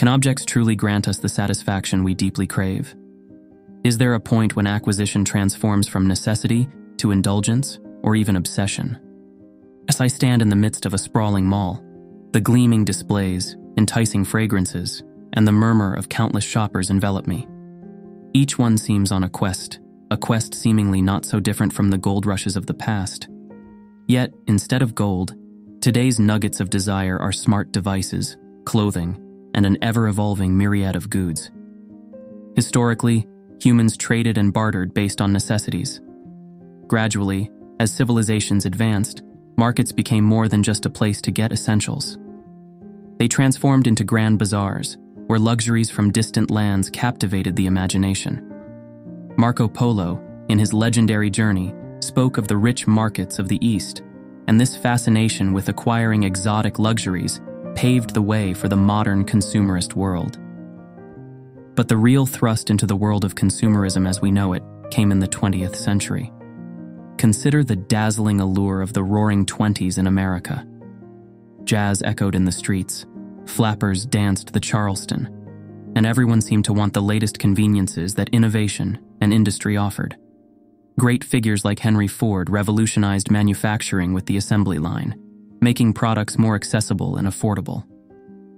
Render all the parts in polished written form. Can objects truly grant us the satisfaction we deeply crave? Is there a point when acquisition transforms from necessity to indulgence or even obsession? As I stand in the midst of a sprawling mall, the gleaming displays, enticing fragrances, and the murmur of countless shoppers envelop me. Each one seems on a quest seemingly not so different from the gold rushes of the past. Yet, instead of gold, today's nuggets of desire are smart devices, clothing, and an ever-evolving myriad of goods. Historically, humans traded and bartered based on necessities. Gradually, as civilizations advanced, markets became more than just a place to get essentials. They transformed into grand bazaars, where luxuries from distant lands captivated the imagination. Marco Polo, in his legendary journey, spoke of the rich markets of the East, and this fascination with acquiring exotic luxuries paved the way for the modern consumerist world. But the real thrust into the world of consumerism as we know it came in the 20th century. Consider the dazzling allure of the Roaring Twenties in America. Jazz echoed in the streets, flappers danced the Charleston, and everyone seemed to want the latest conveniences that innovation and industry offered. Great figures like Henry Ford revolutionized manufacturing with the assembly line, making products more accessible and affordable.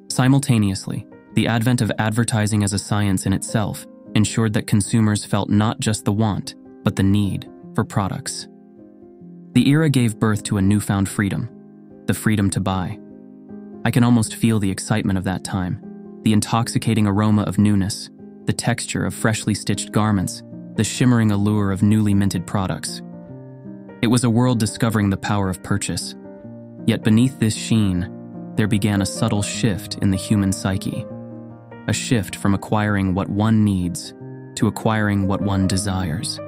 Simultaneously, the advent of advertising as a science in itself ensured that consumers felt not just the want, but the need for products. The era gave birth to a newfound freedom, the freedom to buy. I can almost feel the excitement of that time, the intoxicating aroma of newness, the texture of freshly stitched garments, the shimmering allure of newly minted products. It was a world discovering the power of purchase. Yet beneath this sheen, there began a subtle shift in the human psyche, a shift from acquiring what one needs to acquiring what one desires.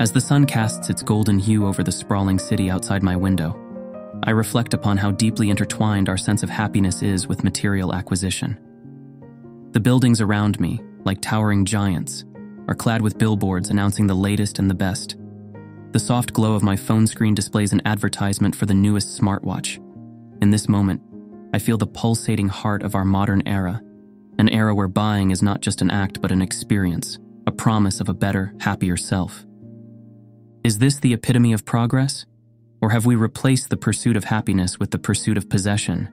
As the sun casts its golden hue over the sprawling city outside my window, I reflect upon how deeply intertwined our sense of happiness is with material acquisition. The buildings around me, like towering giants, are clad with billboards announcing the latest and the best. The soft glow of my phone screen displays an advertisement for the newest smartwatch. In this moment, I feel the pulsating heart of our modern era, an era where buying is not just an act but an experience, a promise of a better, happier self. Is this the epitome of progress? Or have we replaced the pursuit of happiness with the pursuit of possession?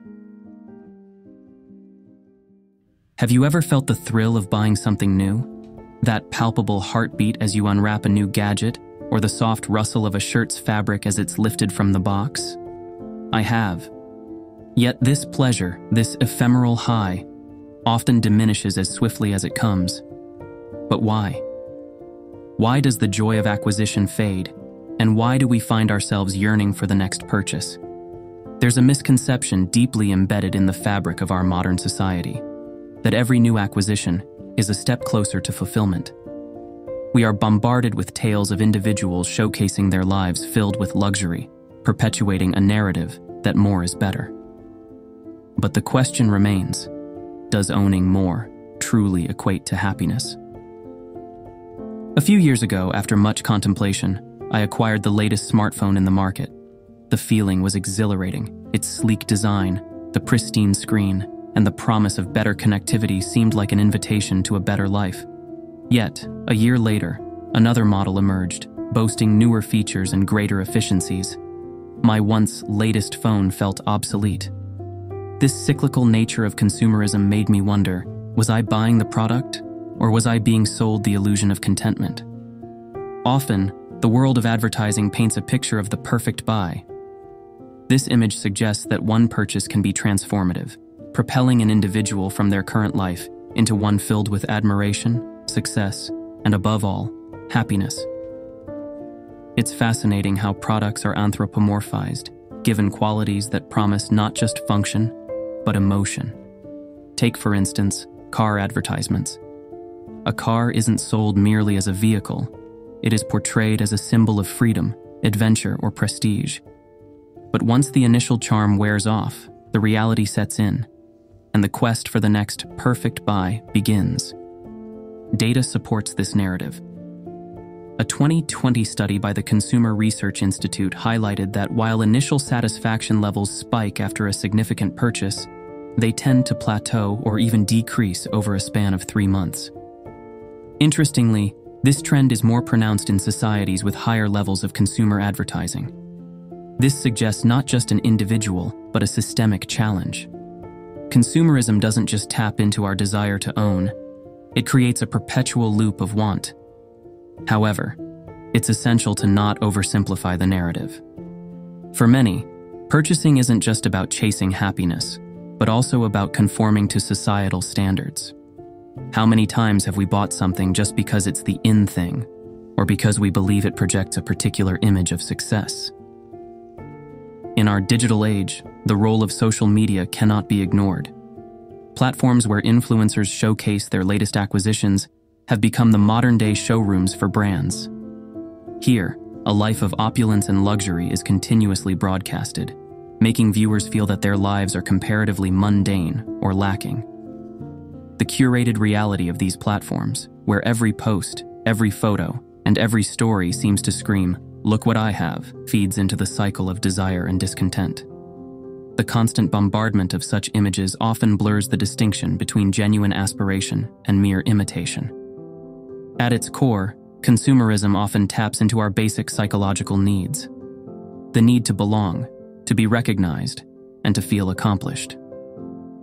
Have you ever felt the thrill of buying something new? That palpable heartbeat as you unwrap a new gadget, or the soft rustle of a shirt's fabric as it's lifted from the box? I have. Yet this pleasure, this ephemeral high, often diminishes as swiftly as it comes. But why? Why does the joy of acquisition fade? And why do we find ourselves yearning for the next purchase? There's a misconception deeply embedded in the fabric of our modern society, that every new acquisition is a step closer to fulfillment. We are bombarded with tales of individuals showcasing their lives filled with luxury, perpetuating a narrative that more is better. But the question remains, does owning more truly equate to happiness? A few years ago, after much contemplation, I acquired the latest smartphone in the market. The feeling was exhilarating. Its sleek design, the pristine screen, and the promise of better connectivity seemed like an invitation to a better life. Yet, a year later, another model emerged, boasting newer features and greater efficiencies. My once latest phone felt obsolete. This cyclical nature of consumerism made me wonder, was I buying the product, or was I being sold the illusion of contentment? Often, the world of advertising paints a picture of the perfect buy. This image suggests that one purchase can be transformative, propelling an individual from their current life into one filled with admiration, success, and above all, happiness. It's fascinating how products are anthropomorphized, given qualities that promise not just function, but emotion. Take, for instance, car advertisements. A car isn't sold merely as a vehicle. It is portrayed as a symbol of freedom, adventure, or prestige. But once the initial charm wears off, the reality sets in, and the quest for the next perfect buy begins. Data supports this narrative. A 2020 study by the Consumer Research Institute highlighted that while initial satisfaction levels spike after a significant purchase, they tend to plateau or even decrease over a span of 3 months. Interestingly, this trend is more pronounced in societies with higher levels of consumer advertising. This suggests not just an individual, but a systemic challenge. Consumerism doesn't just tap into our desire to own, it creates a perpetual loop of want. However, it's essential to not oversimplify the narrative. For many, purchasing isn't just about chasing happiness, but also about conforming to societal standards. How many times have we bought something just because it's the in thing, or because we believe it projects a particular image of success? In our digital age, the role of social media cannot be ignored. Platforms where influencers showcase their latest acquisitions have become the modern-day showrooms for brands. Here, a life of opulence and luxury is continuously broadcasted, making viewers feel that their lives are comparatively mundane or lacking. The curated reality of these platforms, where every post, every photo, and every story seems to scream, "Look what I have," feeds into the cycle of desire and discontent. The constant bombardment of such images often blurs the distinction between genuine aspiration and mere imitation. At its core, consumerism often taps into our basic psychological needs: the need to belong, to be recognized, and to feel accomplished.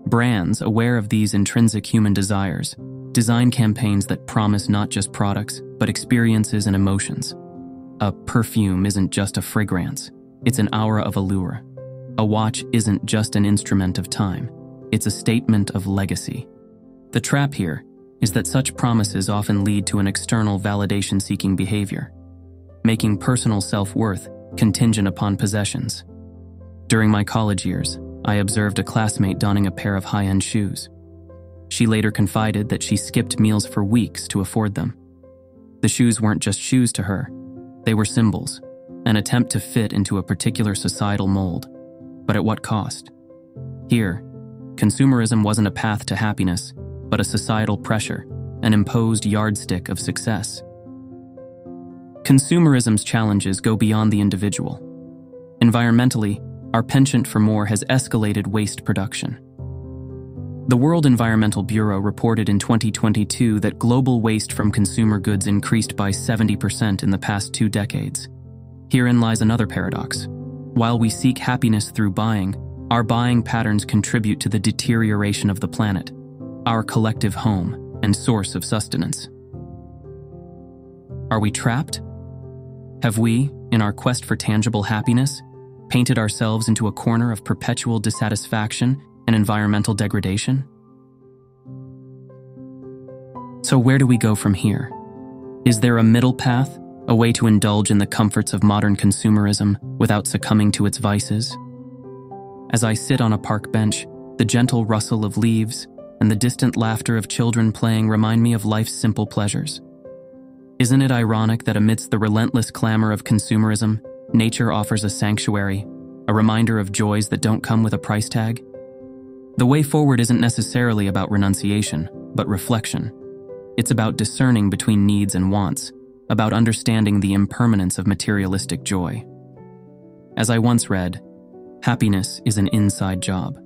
Brands, aware of these intrinsic human desires, design campaigns that promise not just products, but experiences and emotions. A perfume isn't just a fragrance, it's an aura of allure. A watch isn't just an instrument of time, it's a statement of legacy. The trap here is that such promises often lead to an external validation-seeking behavior, making personal self-worth contingent upon possessions. During my college years, I observed a classmate donning a pair of high-end shoes. She later confided that she skipped meals for weeks to afford them. The shoes weren't just shoes to her, they were symbols, an attempt to fit into a particular societal mold. But at what cost? Here, consumerism wasn't a path to happiness, but a societal pressure, an imposed yardstick of success. Consumerism's challenges go beyond the individual. Environmentally, our penchant for more has escalated waste production. The World Environmental Bureau reported in 2022 that global waste from consumer goods increased by 70% in the past 2 decades. Herein lies another paradox. While we seek happiness through buying, our buying patterns contribute to the deterioration of the planet, our collective home and source of sustenance. Are we trapped? Have we, in our quest for tangible happiness, painted ourselves into a corner of perpetual dissatisfaction and environmental degradation? So where do we go from here? Is there a middle path, a way to indulge in the comforts of modern consumerism without succumbing to its vices? As I sit on a park bench, the gentle rustle of leaves and the distant laughter of children playing remind me of life's simple pleasures. Isn't it ironic that amidst the relentless clamor of consumerism, nature offers a sanctuary, a reminder of joys that don't come with a price tag? The way forward isn't necessarily about renunciation, but reflection. It's about discerning between needs and wants, about understanding the impermanence of materialistic joy. As I once read, happiness is an inside job.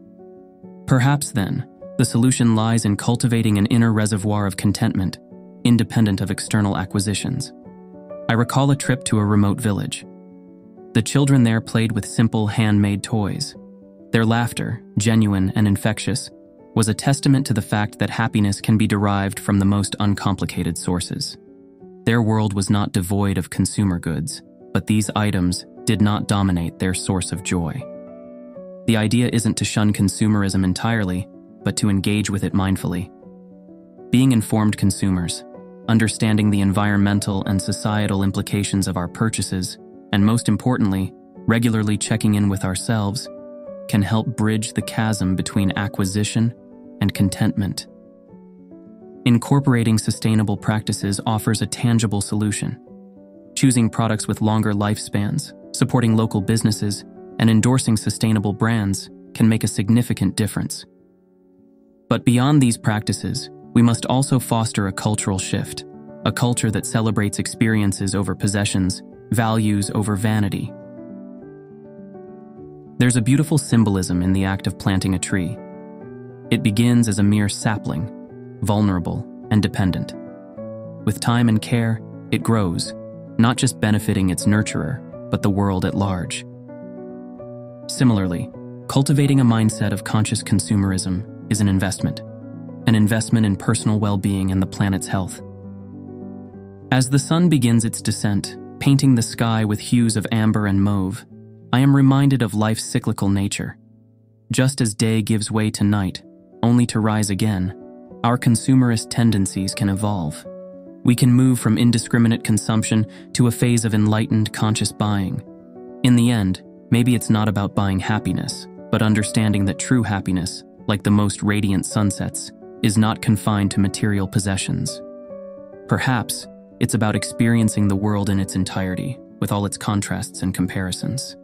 Perhaps then, the solution lies in cultivating an inner reservoir of contentment, independent of external acquisitions. I recall a trip to a remote village. The children there played with simple handmade toys. Their laughter, genuine and infectious, was a testament to the fact that happiness can be derived from the most uncomplicated sources. Their world was not devoid of consumer goods, but these items did not dominate their source of joy. The idea isn't to shun consumerism entirely, but to engage with it mindfully. Being informed consumers, understanding the environmental and societal implications of our purchases, and most importantly, regularly checking in with ourselves, can help bridge the chasm between acquisition and contentment. Incorporating sustainable practices offers a tangible solution. Choosing products with longer lifespans, supporting local businesses, and endorsing sustainable brands can make a significant difference. But beyond these practices, we must also foster a cultural shift, a culture that celebrates experiences over possessions, values over vanity. There's a beautiful symbolism in the act of planting a tree. It begins as a mere sapling, vulnerable and dependent. With time and care, it grows, not just benefiting its nurturer, but the world at large. Similarly, cultivating a mindset of conscious consumerism is an investment in personal well-being and the planet's health. As the sun begins its descent, painting the sky with hues of amber and mauve, I am reminded of life's cyclical nature. Just as day gives way to night, only to rise again, our consumerist tendencies can evolve. We can move from indiscriminate consumption to a phase of enlightened, conscious buying. In the end, maybe it's not about buying happiness, but understanding that true happiness, like the most radiant sunsets, is not confined to material possessions. Perhaps it's about experiencing the world in its entirety, with all its contrasts and comparisons.